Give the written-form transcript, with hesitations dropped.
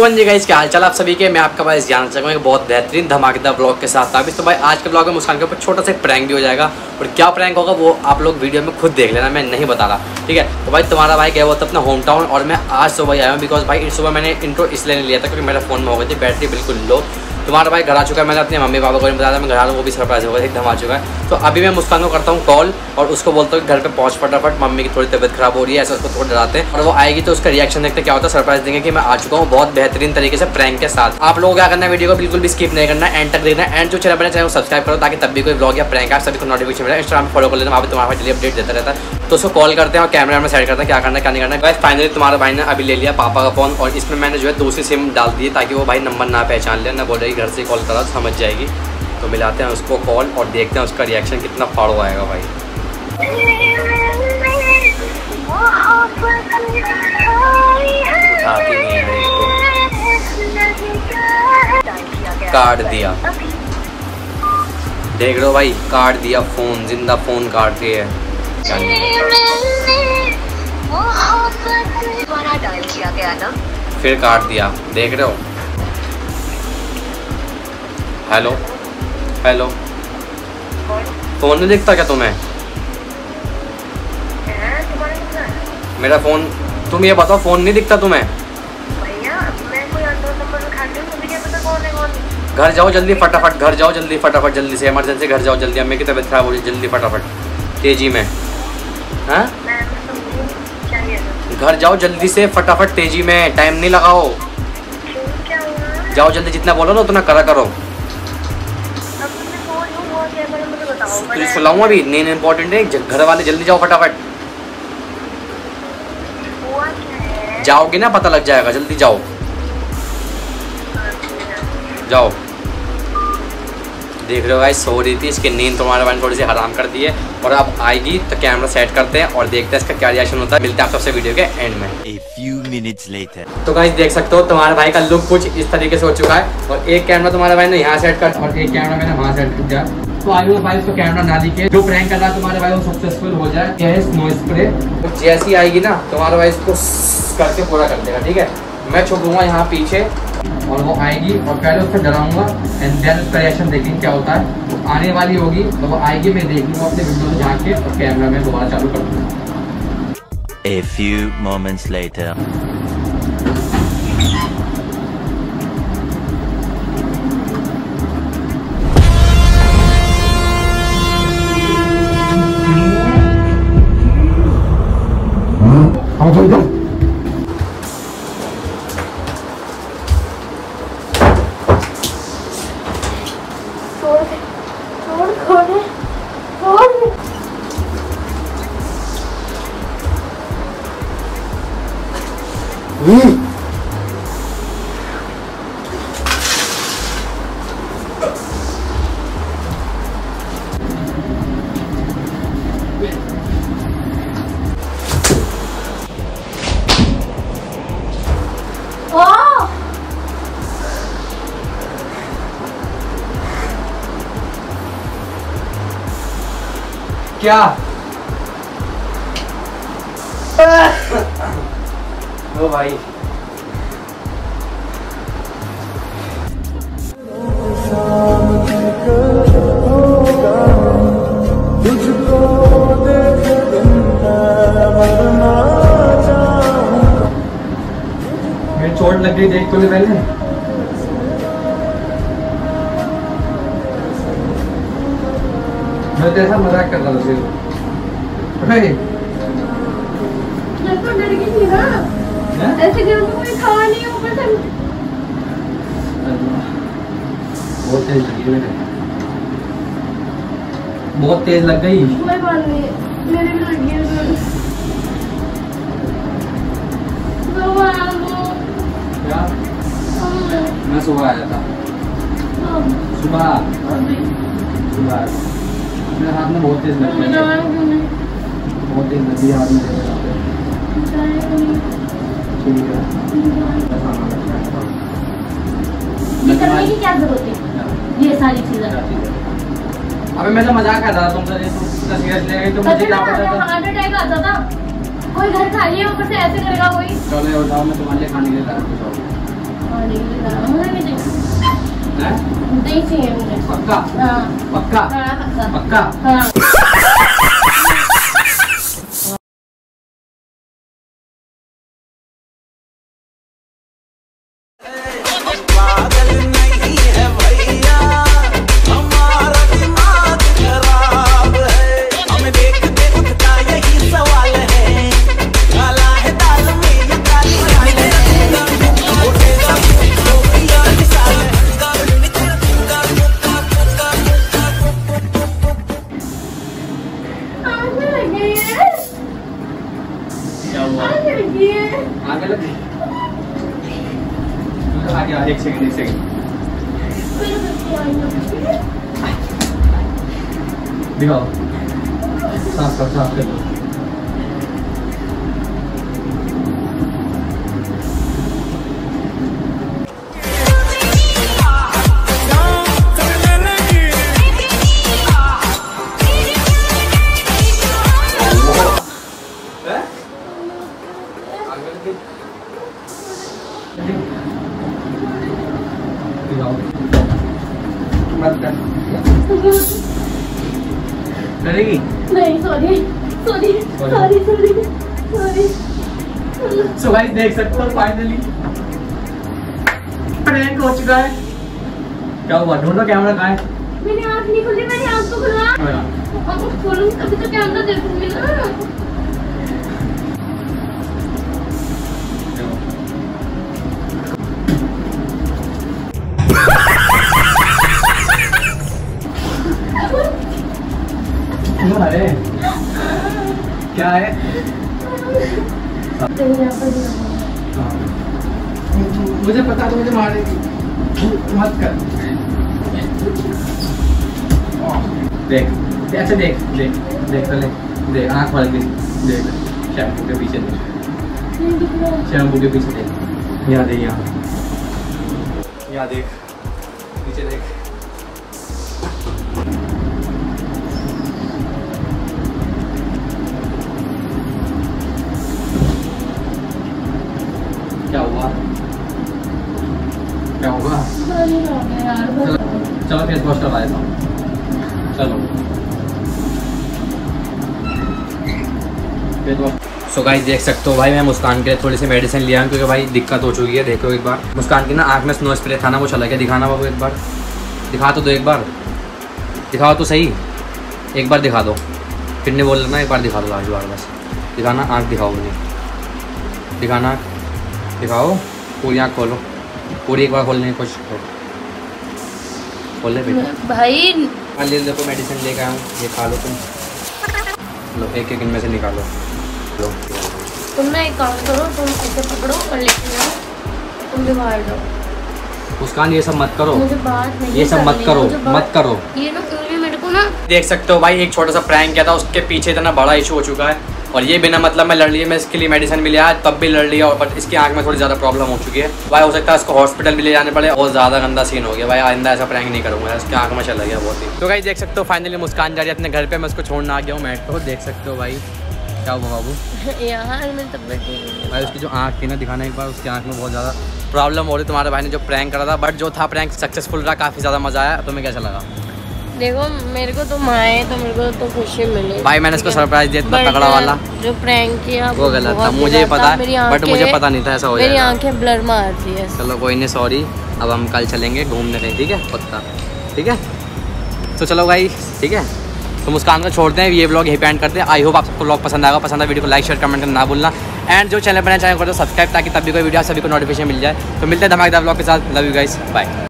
सो जी guys, क्या हाल चाल आप सभी के। मैं आपका भाई जानना चाहूँगा एक बहुत बेहतरीन धमाकेदार ब्लॉग के साथ आप। तो भाई आज के ब्लॉग में मुस्कान के ऊपर छोटा सा एक प्रैंक भी हो जाएगा, और क्या प्रैंक होगा वो आप लोग वीडियो में खुद देख लेना, मैं नहीं बता रहा, ठीक है। तो भाई तुम्हारा भाई गया हुआ था अपना होम टाउन, और मैं आज सुबह आया हूँ बिकॉज भाई सुबह मैंने इंट्रो इसलिए नहीं लिया था क्योंकि मेरे फ़ोन में हो गई थी बैटरी बिल्कुल लो। तुम्हारा भाई घर आ चुका है, मैंने अपने मम्मी पापा को नहीं बताया, मैं घर आ रहा हूँ, वो भी सरप्राइज होगा, एकदम आ चुका है। तो अभी मैं मुस्कान को करता हूँ कॉल और उसको बोलता हूँ घर पे पहुँच फटाफट, मम्मी की थोड़ी तबियत खराब हो रही है, ऐसा उसको थोड़ा डराते हैं, और वो आएगी तो उसका रिएक्शन देखते क्या होता है, सरप्राइज देंगे कि मैं आ चुका हूँ बहुत बेहतरीन तरीके से प्रैंक के साथ। आप लोगों को क्या करना है, वीडियो को बिल्कुल भी स्किप नहीं करना, एंड तक देखना, एंड जो चैनल बना चाहे वो सब्सक्राइब करो ताकि तब भी कोई ब्लॉग या प्रैंक आप सभी को नोटिफिकेशन मिला। इंस्टाग्राम फॉलो कर लेना, वहाँ पे तुम्हारा डेली अपडेट देता रहता है। तो उसको कॉल करते हैं और कैमरा में सेट करते हैं क्या करना क्या नहीं करना। भाई फाइनली तुम्हारा भाई ने अभी ले लिया पापा का फोन, और इसमें मैंने जो है दूसरी सिम डाल दी ताकि वो भाई नंबर ना पहचान ले, ना बोल रही घर से कॉल करा तो समझ जाएगी। तो मिलाते हैं उसको कॉल और देखते हैं उसका रिएक्शन कितना फाड़ो आएगा भाई। काट दिया, देख लो भाई, काट दिया फ़ोन, जिंदा फ़ोन काट दिया है। डायल किया गया ना, फिर काट दिया, देख रहे हो। हेलो हेलो, फोन नहीं दिखता क्या तुम्हें? मेरा फोन, तुम ये बताओ फोन नहीं दिखता तुम्हें? घर जाओ जल्दी फटाफट, घर जाओ जल्दी फटाफट, जल्दी से इमरजेंसी घर जाओ जल्दी, अम्मी की तबीयत खराब हो रही है, जल्दी फटाफट तेजी में, हाँ घर जाओ जल्दी से फटाफट तेजी में, टाइम नहीं लगाओ, जाओ जल्दी, जितना बोलो ना उतना करा करो। तुझे सुलाऊँ अभी, नहीं नहीं इम्पोर्टेंट है, घर वाले जल्दी जाओ फटाफट, जाओगे ना पता लग जाएगा, जल्दी जाओ जाओ। देख रहे हो गाइस, सो रही थी, इसकी नींद तुम्हारे बहन थोड़ी सी हराम कर दी है, और अब आएगी तो कैमरा सेट करते हैं और देखते हैं इसका क्या रिएक्शन होता है। मिलते हैं आप सबसे वीडियो के एंड में। A few minutes later. तो गाइस देख सकते हो तुम्हारे भाई का लुक कुछ इस तरीके से हो चुका है, और एक कैमरा तुम्हारे भाई ने यहाँ सेट कर और एक कैमरा मैंने वहाँ सेट कर दिया। तो आई होप भाई उसको कैमरा ना दिखे, जो प्रैंक कर रहा है तुम्हारे भाई वो सक्सेसफुल हो जाए। यह स्नो स्प्रे जैसी आएगी ना तुम्हारे भाई उसको करके पूरा कर देगा, ठीक है। मैं छुपूंगा यहाँ पीछे और वो आएगी और पहले उसको डराऊंगा एंड देन उसका रिएक्शन देखेंगे क्या होता है। वो आने वाली होगी तो वो आएगी, मैं देख लूँगा अपने विंडो में झाँक के और कैमरा में दोबारा चालू कर दूँगा। A few moments later. क्या ओ भाई, मेरी चोट लग गई देख तो ले पहले। मैं तेरे साथ मजाक कर रहा हूँ बहुत तेज लग गई, मेरे भी लगी क्या? मैं सुबह आया था, सुबह मेरे हाथ में बहुत तेज लगी, बहुत तेज लगी हाथ में, ठीक है। ये करने की क्या जरूरत है, ये सारी चीजें? अबे मैं तो मजाक कर रहा था तुमसे, तुम सीरियस ले गई तो मुझे क्या पता था हार्ट अटैक आ जाता, कोई घर खाली है ऊपर से ऐसे करेगा कोई। चलो जाओ, मैं तुम्हारे लिए खाने के लिए देखेंगे मुझे पक्का। हाँ पक्का पक्का पक्का। दिखाओ साफ कर दो। डरेगी नहीं। Sorry sorry sorry sorry sorry. So guys देख सकते हो फाइनली प्रैंक हो चुका है। क्या हुआ? दोनों कैमरा कहाँ है? मैंने आँख नहीं खोली, मैंने आँख को खोला। अब खोलूँ तभी तो कैमरा देखूँगी ना। अरे क्या है? मुझे पता था मुझे मारेगी। मत कर। देख अच्छा देख देख देख पहले देख आँख वाली देख शैम्पू के पीछे देख, शैम्पू के पीछे देख, यहाँ देख, यहाँ देख, पीछे देख। क्या हुआ? क्या होगा? चलो फेस वॉश करवा देता हूँ। चलो फेस वॉश। सो गाइस देख सकते हो भाई मैं मुस्कान के लिए थोड़ी सी मेडिसिन लिया हूँ क्योंकि भाई दिक्कत हो चुकी है। देखो एक बार मुस्कान की ना आँख में स्नो स्प्रे था ना, वो चला गया। दिखाना बाबू एक बार, दिखा तो दो, एक बार दिखाओ तो सही, एक बार दिखा दो। फिर नहीं बोल रहा, एक बार दिखा दो आज बार बस। दिखाना आँख, दिखाओ मुझे, दिखाना दिखाओ पूरी आँख, खोलो पूरी, एक बार खोलने की कोशिश करो। खोल ले बेटा भाई। हाँ ले लो, मेडिसिन लेकर आऊँ, ये खा लो तुम। लो एक एक इनमें से निकालो। लो तुम ना एक काम करो, तुम इसे पकड़ो और लेके जाओ, तुम भी बाहर जाओ। मुस्कान ये सब मत करो, मुझे बात नहीं, ये सब मत करो, मत करो ये लोग मेरे को ना। देख सकते हो भाई एक छोटा सा प्रैंक किया था, उसके पीछे इतना बड़ा इशू हो चुका है। और ये बिना मतलब मैं लड़ लिया, मैं इसके लिए मेडिसिन भी लिया, तब भी लड़ लिया। और बट इसकी आँख में थोड़ी ज़्यादा प्रॉब्लम हो चुकी है भाई, हो सकता है इसको हॉस्पिटल भी ले जाने पड़े। बहुत ज़्यादा गंदा सीन हो गया भाई, आइंदा ऐसा प्रैंक नहीं करूँगा। इसकी आँख में चला गया बहुत ही। तो भाई देख सकते हो फाइनली मुस्कान जा रही है अपने घर पर, मैं उसको छोड़ना आ गया हूँ मैट को। देख सकते हो भाई क्या हुआ बाबू भाई, उसकी जो आँख थी ना, दिखाना एक बार, उसकी आँख में बहुत ज़्यादा प्रॉब्लम हो रही। तुम्हारे भाई ने जो प्रैंक करा था, बट जो था प्रैंक सक्सेसफुल रहा, काफ़ी ज़्यादा मज़ा आया। तुम्हें कैसा लगा? देखो मेरे को तो माए तो मेरे को तो खुशी मिली भाई, मैंने इसको सरप्राइज दिया इतना तगड़ा वाला। जो प्रैंक किया वो गलत था, मुझे पता है, बट मुझे पता नहीं था ऐसा हो जाएगा। मेरी आंखें ब्लर मारती है। चलो कोई नहीं, सॉरी। अब हम कल चलेंगे घूमने कहीं, ठीक है? पक्का ठीक है? तो चलो भाई ठीक है, तो मुस्कान को छोड़ते हैं, ये ब्लॉग यहीं पे एंड करते हैं। आई होप आप सबको ब्लॉग पसंद आएगा। पसंद आया वीडियो को लाइक शेयर कमेंट करना ना भूलना, एंड जो चैनल पर नया चैनल कर दो सब्सक्राइब, ताकि तब भी कोई वीडियो सभी को नोटिफिकेशन मिल जाए। तो मिलते हैं धमाकेदार ब्लॉग के साथ। Love you guys, bye.